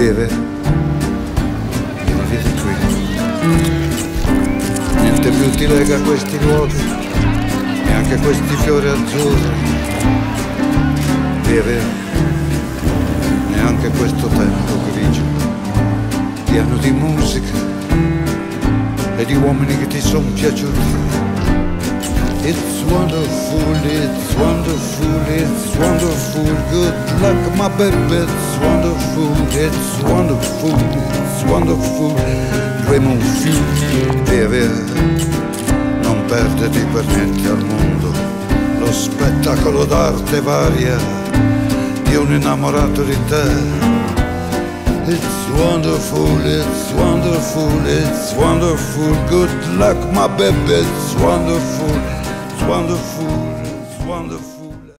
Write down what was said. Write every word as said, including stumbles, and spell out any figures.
beve e mi vede qui. Niente più ti lega a questi luoghi, neanche a questi fiori azzurri. Beve, neanche questo tempo grigio, pieno di musica e di uomini che ti sono piaciuti. It's wonderful, it's wonderful, it's wonderful. Good luck, my baby. It's wonderful, it's wonderful, it's wonderful. Raymond Fiume, beve, non perderti per niente al mondo lo spettacolo d'arte varia di un innamorato di te. It's wonderful, it's wonderful, it's wonderful. Good luck, my baby. It's wonderful, it's wonderful.